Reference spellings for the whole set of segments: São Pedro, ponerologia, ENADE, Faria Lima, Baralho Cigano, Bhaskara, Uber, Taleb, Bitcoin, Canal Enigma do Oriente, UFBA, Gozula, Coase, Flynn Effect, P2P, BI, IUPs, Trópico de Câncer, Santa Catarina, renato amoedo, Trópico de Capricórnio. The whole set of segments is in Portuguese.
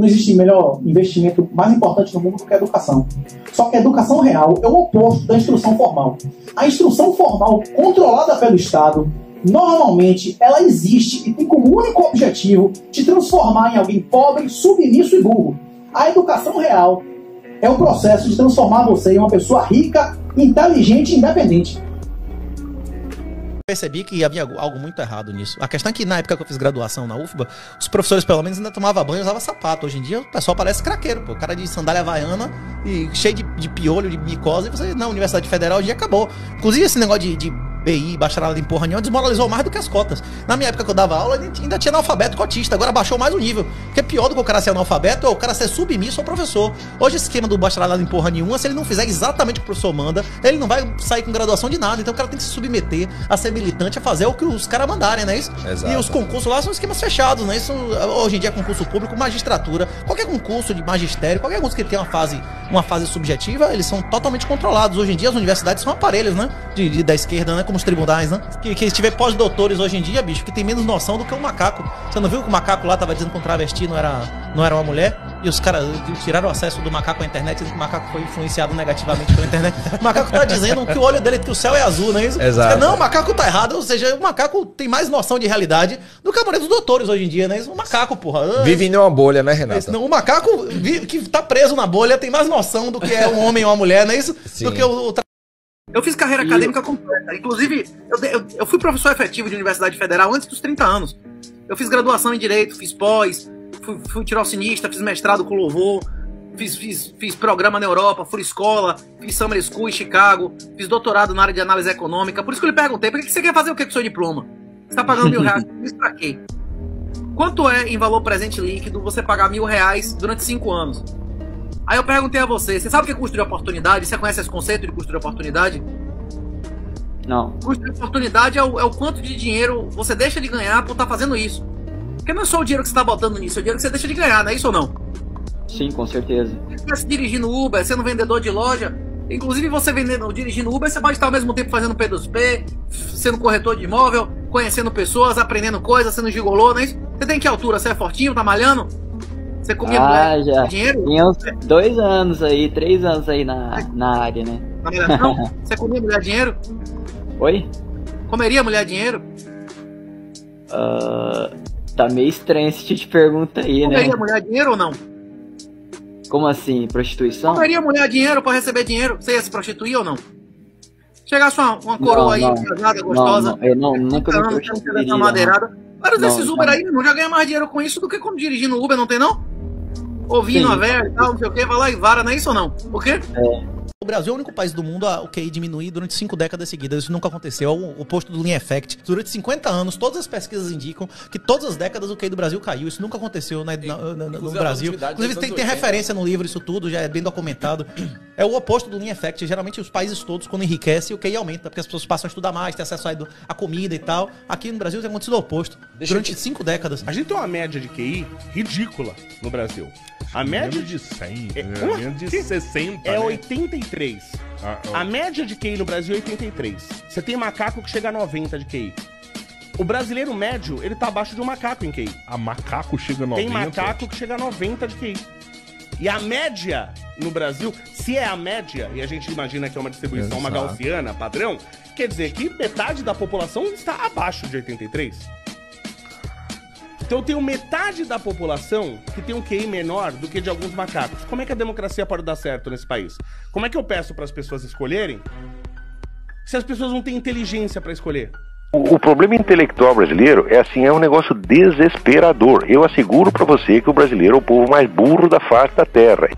Não existe melhor investimento mais importante no mundo do que a educação. Só que a educação real é o oposto da instrução formal. A instrução formal, controlada pelo Estado, normalmente ela existe e tem como único objetivo te transformar em alguém pobre, submisso e burro. A educação real é o processo de transformar você em uma pessoa rica, inteligente e independente. Percebi que havia algo muito errado nisso. A questão é que na época que eu fiz graduação na UFBA, os professores pelo menos ainda tomavam banho e usavam sapato. Hoje em dia o pessoal parece craqueiro, pô. O cara de sandália havaiana e cheio de piolho, de micose. E você, na Universidade Federal, hoje em dia acabou. Inclusive esse negócio de BI, bacharelado em porra nenhuma, desmoralizou mais do que as cotas. Na minha época que eu dava aula, ainda tinha analfabeto cotista, agora baixou mais o nível. Porque é pior do que o cara ser analfabeto é o cara ser submisso ao professor. Hoje, o esquema do bacharelado em porra nenhuma, se ele não fizer exatamente o que o professor manda, ele não vai sair com graduação de nada. Então o cara tem que se submeter a ser militante, a fazer o que os caras mandarem, né? Isso? Exato. E os concursos lá são esquemas fechados, né? Isso, hoje em dia é concurso público, magistratura, qualquer concurso de magistério, qualquer concurso que tenha uma fase subjetiva, eles são totalmente controlados. Hoje em dia as universidades são aparelhos, né? Da esquerda, né? Como os tribunais, né? Que tiver pós-doutores hoje em dia, bicho, que tem menos noção do que o macaco. Você não viu que o macaco lá tava dizendo que um travesti não era uma mulher? E os caras tiraram o acesso do macaco à internet, dizendo que o macaco foi influenciado negativamente pela internet. O macaco tá dizendo que o olho dele, que o céu é azul, não é isso? Exato. Não, o macaco tá errado, ou seja, o macaco tem mais noção de realidade do que a maioria dos doutores hoje em dia, não é isso? O macaco, porra. Vive em uma bolha, né, Renato? Não, o macaco que tá preso na bolha tem mais noção do que é um homem ou uma mulher, não é isso? Sim. Do que o Eu fiz carreira acadêmica completa. Inclusive, eu fui professor efetivo de Universidade Federal antes dos 30 anos. Eu fiz graduação em Direito, fiz pós, fui tirocinista, fiz mestrado com louvor, fiz programa na Europa, fui escola, fiz summer school em Chicago, fiz doutorado na área de análise econômica. Por isso que eu lhe perguntei, por que você quer fazer o que com o seu diploma? Você tá pagando R$1.000, isso pra quê? Quanto é em valor presente líquido você pagar R$1.000 durante 5 anos? Aí eu perguntei a você, você sabe o que é custo de oportunidade? Você conhece esse conceito de custo de oportunidade? Não. Custo de oportunidade é o quanto de dinheiro você deixa de ganhar por estar fazendo isso. Porque não é só o dinheiro que você está botando nisso, é o dinheiro que você deixa de ganhar, não é isso ou não? Sim, com certeza. Você está se dirigindo Uber, sendo vendedor de loja, inclusive você dirigindo Uber, você pode estar ao mesmo tempo fazendo P2P, sendo corretor de imóvel, conhecendo pessoas, aprendendo coisas, sendo gigolô, não é isso? Você tem que altura? Você é fortinho, tá malhando? Você comia já. Dinheiro? Tinha uns 2 anos aí, 3 anos aí na área, né? Na migração? Você comia mulher dinheiro? Oi? Comeria mulher dinheiro? Tá meio estranho essa pergunta aí, né? Comeria mulher dinheiro ou não? Como assim? Prostituição? Comeria mulher dinheiro pra receber dinheiro? Você ia se prostituir ou não? Chegasse uma coroa não, aí, casada, gostosa. Não, eu nunca me prostituiria, não. Vários desses Uber aí, não, já ganha mais dinheiro com isso do que como dirigindo Uber, não tem não? Ouvindo a velha e tal, não sei o que, vai lá e vara, não é isso ou não? Por quê? O Brasil é o único país do mundo a QI diminuir durante 5 décadas seguidas. Isso nunca aconteceu. É o oposto do Flynn Effect. Durante 50 anos, todas as pesquisas indicam que todas as décadas o QI do Brasil caiu. Isso nunca aconteceu no Brasil. Inclusive tem referência no livro, isso tudo, já é bem documentado. É o oposto do Flynn Effect. Geralmente os países todos, quando enriquecem, o QI aumenta, porque as pessoas passam a estudar mais, tem acesso à comida e tal. Aqui no Brasil tem acontecido o oposto. Durante 5 décadas. A gente tem uma média de QI ridícula no Brasil. A média de 100, a média de 60, é 83. A média de QI no Brasil é 83. Você tem macaco que chega a 90 de QI. O brasileiro médio, ele tá abaixo de um macaco em QI. A macaco chega a 90? Tem macaco que chega a 90 de QI. E a média no Brasil, se é a média, e a gente imagina que é uma distribuição, uma gaussiana, padrão, quer dizer que metade da população está abaixo de 83. Então eu tenho metade da população que tem um QI menor do que de alguns macacos. Como é que a democracia pode dar certo nesse país? Como é que eu peço para as pessoas escolherem se as pessoas não têm inteligência para escolher? O problema intelectual brasileiro é assim, é um negócio desesperador. Eu asseguro para você que o brasileiro é o povo mais burro da face da terra.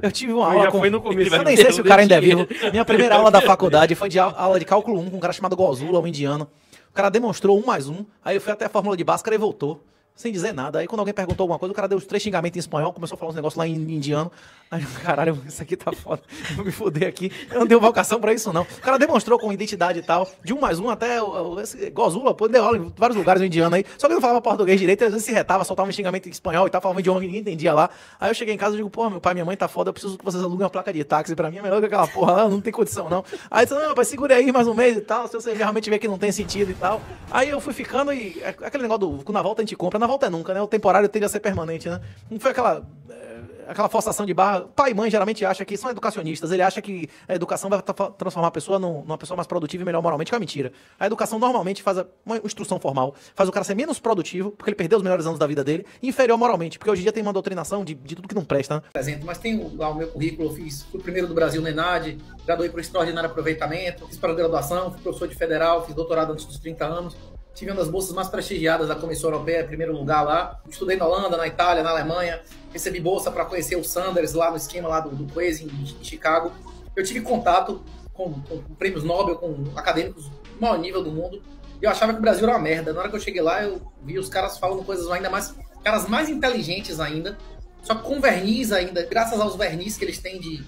Eu tive uma aula com... Eu nem sei se o cara ainda é vivo. Minha primeira aula da faculdade foi de aula de cálculo 1 com um cara chamado Gozula, um indiano. O cara demonstrou 1 mais 1, aí eu fui até a fórmula de Bhaskara e voltou, sem dizer nada. Aí quando alguém perguntou alguma coisa, o cara deu os 3 xingamentos em espanhol, começou a falar uns negócios lá em indiano. Aí, caralho, isso aqui tá foda, vou me foder aqui. Eu não tenho vocação pra isso, não. O cara demonstrou com identidade e tal, de 1 mais 1 até esse Gozula, pô, deu aula em vários lugares no indiano aí. Só que ele não falava português direito, às vezes se retava, soltava um xingamento em espanhol e tal, falava um idioma que ninguém entendia lá. Aí eu cheguei em casa e digo, pô, meu pai, minha mãe tá foda, eu preciso que vocês aluguem uma placa de táxi pra mim, é melhor que aquela porra lá, não tem condição, não. Aí eu disse, não, pai, segura aí mais um mês e tal, se você realmente vê que não tem sentido e tal. Aí eu fui ficando e aquele negócio do na volta a gente compra, na não vão ter nunca, né? O temporário tende a ser permanente, né? Não foi aquela forçação de barra. Pai e mãe geralmente acham que são educacionistas. Ele acha que a educação vai transformar a pessoa numa pessoa mais produtiva e melhor moralmente, que é uma mentira. A educação normalmente faz uma instrução formal, faz o cara ser menos produtivo, porque ele perdeu os melhores anos da vida dele, e inferior moralmente, porque hoje em dia tem uma doutrinação de tudo que não presta, né? Por exemplo, mas tem lá o meu currículo, eu fui o primeiro do Brasil no ENADE, graduei por extraordinário aproveitamento, fiz pós-graduação, fui professor de federal, fiz doutorado antes dos 30 anos. Tive uma das bolsas mais prestigiadas da Comissão Europeia, primeiro lugar lá. Estudei na Holanda, na Itália, na Alemanha. Recebi bolsa para conhecer o Sanders lá no esquema lá do Coase em Chicago. Eu tive contato com prêmios Nobel, com acadêmicos do maior nível do mundo. E eu achava que o Brasil era uma merda. Na hora que eu cheguei lá, eu vi os caras falando coisas ainda mais... Caras mais inteligentes ainda. Só que com verniz ainda. Graças aos verniz que eles têm de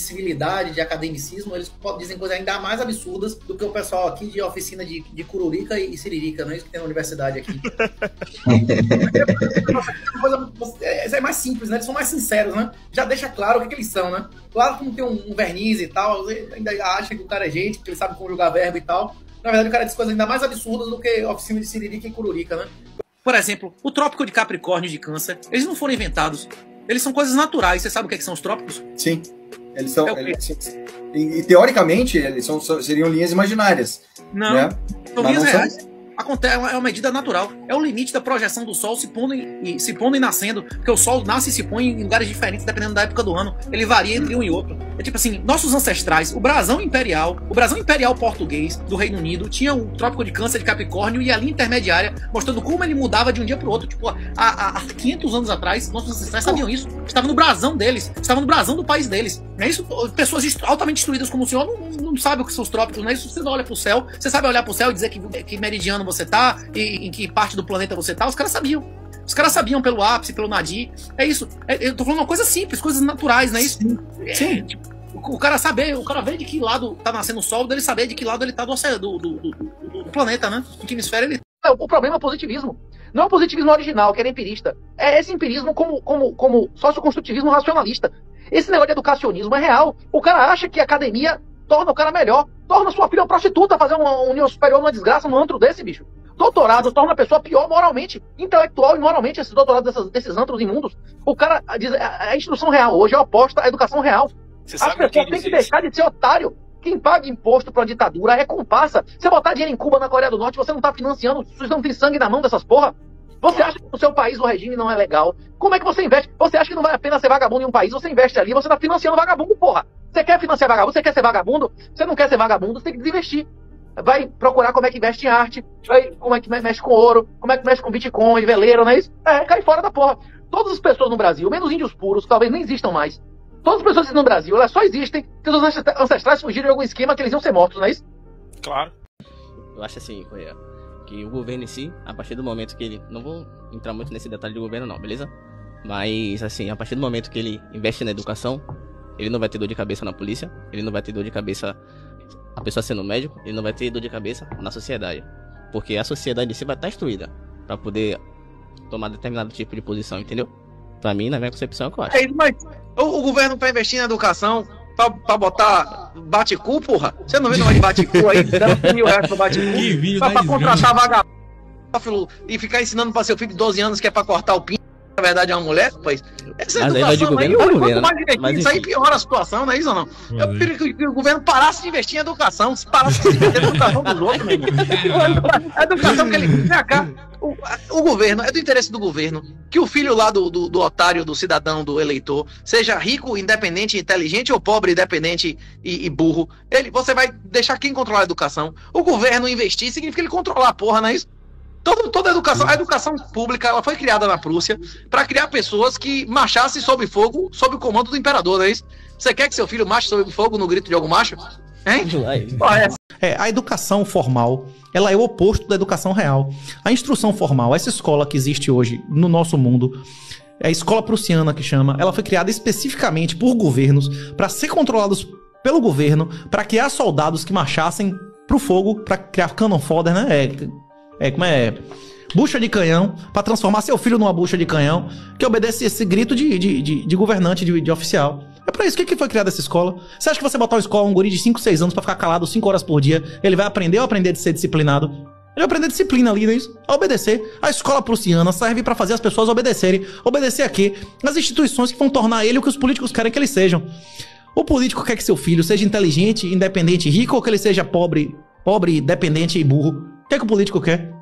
civilidade, de academicismo, eles dizem coisas ainda mais absurdas do que o pessoal aqui de oficina de cururica e siririca, não é isso que tem na universidade aqui. É mais simples, né? Eles são mais sinceros, né? Já deixa claro o que eles são, né? Claro que não tem um verniz e tal, ainda acha que o cara é gente, que ele sabe conjugar verbo e tal. Na verdade, o cara diz coisas ainda mais absurdas do que oficina de siririca e cururica, né? Por exemplo, o Trópico de Capricórnio de Câncer, eles não foram inventados. Eles são coisas naturais. Você sabe o que são os trópicos? Sim. Eles são, e teoricamente, eles seriam linhas imaginárias. Não, né? São linhas reais. Acontece, é uma medida natural. É o limite da projeção do Sol se pondo e nascendo. Porque o Sol nasce e se põe em lugares diferentes, dependendo da época do ano. Ele varia entre um e outro. É tipo assim, nossos ancestrais, o brasão imperial português do Reino Unido, tinha o Trópico de Câncer de Capricórnio e a linha intermediária, mostrando como ele mudava de um dia para o outro. Tipo, há 500 anos atrás, nossos ancestrais sabiam isso. Estavam no brasão deles, estavam no brasão do país deles. Não é isso? Pessoas altamente instruídas como o senhor não sabem o que são os trópicos, não é isso? Você não olha pro céu, você sabe olhar pro céu e dizer que meridiano você tá, e em que parte do planeta você tá. Os caras sabiam. Os caras sabiam pelo ápice, pelo nadir. É isso. Eu tô falando uma coisa simples, coisas naturais, não é isso? Sim. Tipo, o cara vê de que lado tá nascendo o sol, dele saber de que lado ele tá do planeta, né? Em que hemisfério ele tá. O problema é o positivismo. Não é o positivismo original, que era empirista. É esse empirismo como socioconstrutivismo racionalista. Esse negócio de educacionismo é real. O cara acha que a academia torna o cara melhor. Torna sua filha uma prostituta, fazer uma união superior numa desgraça, num antro desse, bicho. Doutorado torna a pessoa pior moralmente, intelectual e moralmente, esse doutorado desses antros imundos. O cara diz, a instrução real hoje é oposta à educação real. As pessoas têm que deixar de ser otário. Quem paga imposto para a ditadura é comparsa. Você botar dinheiro em Cuba, na Coreia do Norte, você não tá financiando, vocês não tem sangue na mão dessas porra. Você acha que no seu país o regime não é legal? Como é que você investe? Você acha que não vale a pena ser vagabundo em um país? Você investe ali, você tá financiando vagabundo, porra. Você quer financiar vagabundo? Você quer ser vagabundo? Você não quer ser vagabundo, você tem que desinvestir. Vai procurar como é que investe em arte, como é que mexe com ouro, como é que mexe com Bitcoin, veleiro, não é isso? É, cai fora da porra. Todas as pessoas no Brasil, menos índios puros, talvez nem existam mais. Todas as pessoas no Brasil, elas só existem porque os ancestrais fugiram de algum esquema que eles iam ser mortos, não é isso? Claro. Eu acho assim, Correia, que o governo em si, a partir do momento que ele... Não vou entrar muito nesse detalhe do governo não, beleza? Mas, assim, a partir do momento que ele investe na educação, ele não vai ter dor de cabeça na polícia, ele não vai ter dor de cabeça... A pessoa sendo médico, ele não vai ter dor de cabeça na sociedade. Porque a sociedade em si vai estar instruída para poder tomar determinado tipo de posição, entendeu? Pra mim, na minha concepção, é o que eu acho. É, mas o governo para investir na educação, para botar bate-cu, porra? Você não vê nome de bate-cu aí? Dando R$1.000 pra bate-cu? Só pra contratar vagabundo e ficar ensinando para seu filho de 12 anos que é para cortar o pinto, na verdade é uma mulher, pois. Essa mas educação aí, de governo, aí, governo, mais né? Mas, isso aí piora a situação, não é isso ou não? Eu prefiro que o governo parasse de investir em educação, se parasse de investir na educação dos outros, meu irmão. A educação que ele vem cá. O governo, é do interesse do governo que o filho lá do otário, do cidadão, do eleitor, seja rico, independente, inteligente ou pobre, independente e burro. Você vai deixar quem controlar a educação. O governo investir significa ele controlar a porra, não é isso? Toda a educação pública, ela foi criada na Prússia para criar pessoas que marchassem sob fogo, sob o comando do imperador, não é isso? Você quer que seu filho marche sob fogo no grito de algum macho? Hein? A educação formal, ela é o oposto da educação real. A instrução formal, essa escola que existe hoje no nosso mundo, a escola prussiana que chama, ela foi criada especificamente por governos para ser controlados pelo governo, para criar soldados que marchassem pro fogo, para criar cannon fodder, né? Bucha de canhão, pra transformar seu filho numa bucha de canhão, que obedece esse grito de governante, de oficial. É pra isso que foi criada essa escola. Você acha que você botar uma escola, um guri de 5, 6 anos pra ficar calado 5 horas por dia, ele vai aprender ou aprender de ser disciplinado? Ele aprende disciplina ali, não é isso? A obedecer. A escola prussiana serve para fazer as pessoas obedecerem. Obedecer a quê? As instituições que vão tornar ele o que os políticos querem que ele seja. O político quer que seu filho seja inteligente, independente e rico, ou que ele seja pobre, dependente e burro? O que é que o político quer?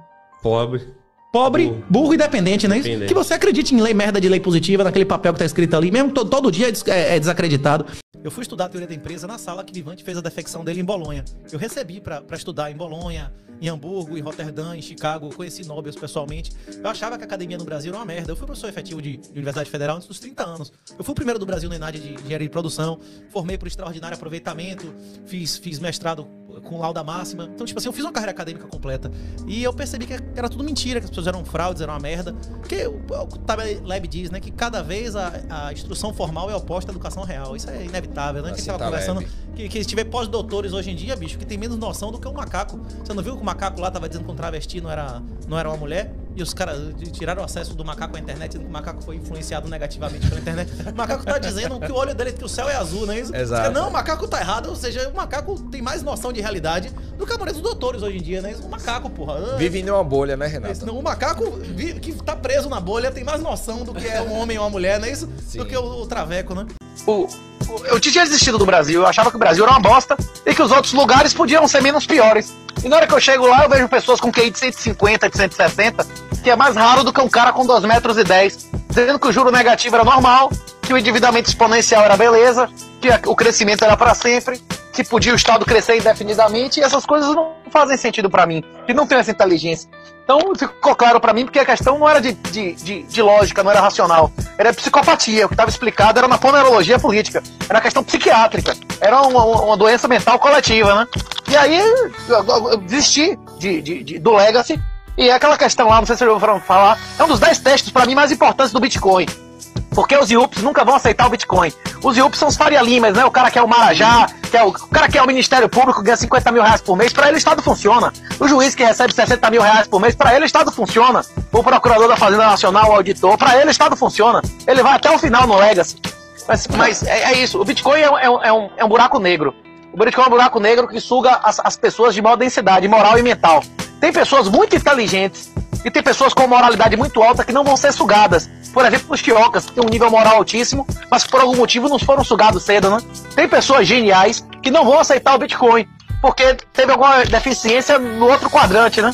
Pobre, burro e dependente, não é isso? Que você acredite em lei merda de lei positiva, naquele papel que tá escrito ali, mesmo todo dia é desacreditado. Eu fui estudar a teoria da empresa na sala que Vivanti fez a defecção dele em Bolonha. Eu recebi para estudar em Bolonha, em Hamburgo, em Roterdã, em Chicago. Eu conheci Nobel pessoalmente. Eu achava que a academia no Brasil era uma merda. Eu fui professor efetivo de Universidade Federal antes dos 30 anos. Eu fui o primeiro do Brasil no ENADE de engenharia de produção. Formei por extraordinário aproveitamento. Fiz mestrado com lauda máxima. Então, tipo assim, eu fiz uma carreira acadêmica completa. E eu percebi que era tudo mentira, que as pessoas eram fraudes, era uma merda. Porque o Taleb diz, né, que cada vez a instrução formal é oposta à educação real. Isso é inevitável. Né? Que a gente tava conversando que se tiver pós-doutores hoje em dia, bicho, que tem menos noção do que um macaco. Você não viu que o macaco lá tava dizendo que um travesti não era uma mulher? E os caras tiraram o acesso do macaco à internet, dizendo que o macaco foi influenciado negativamente pela internet. O macaco tá dizendo que o olho dele, que o céu é azul, não é isso? Exato. Não, o macaco tá errado, ou seja, o macaco tem mais noção de realidade do que a maioria dos doutores hoje em dia, né? O macaco, porra. Vive em uma bolha, né, Renato? Isso, não, o macaco que tá preso na bolha tem mais noção do que é um homem ou uma mulher, não é isso? Sim. Do que o traveco, né? Eu tinha desistido do Brasil, eu achava que o Brasil era uma bosta e que os outros lugares podiam ser menos piores. E na hora que eu chego lá, eu vejo pessoas com QI de 150, de 160, que é mais raro do que um cara com 2,10 metros, dizendo que o juro negativo era normal, que o endividamento exponencial era beleza, que o crescimento era para sempre, que podia o Estado crescer indefinidamente, e essas coisas não fazem sentido para mim, que não tenho essa inteligência. Então ficou claro para mim, porque a questão não era de lógica, não era racional, era psicopatia. O que estava explicado era uma ponerologia política, era uma questão psiquiátrica, era uma doença mental coletiva, né? E aí eu desisti do Legacy, e aquela questão lá, não sei se vocês ouviram falar, é um dos 10 testes para mim mais importantes do Bitcoin. Porque os IUPs nunca vão aceitar o Bitcoin. Os IUPs são os Faria Limas, né? O cara que é o Marajá, o cara que é o Ministério Público, ganha 50 mil reais por mês, pra ele o Estado funciona. O juiz que recebe 60 mil reais por mês, pra ele o Estado funciona. O procurador da Fazenda Nacional, o auditor, pra ele o Estado funciona. Ele vai até o final no Legacy. Mas é isso, o Bitcoin é um buraco negro. O Bitcoin é um buraco negro que suga as pessoas de maior densidade, moral e mental. Tem pessoas muito inteligentes e tem pessoas com moralidade muito alta que não vão ser sugadas. Por exemplo, os cariocas, que têm um nível moral altíssimo, mas que por algum motivo não foram sugados cedo, né? Tem pessoas geniais que não vão aceitar o Bitcoin, porque teve alguma deficiência no outro quadrante, né?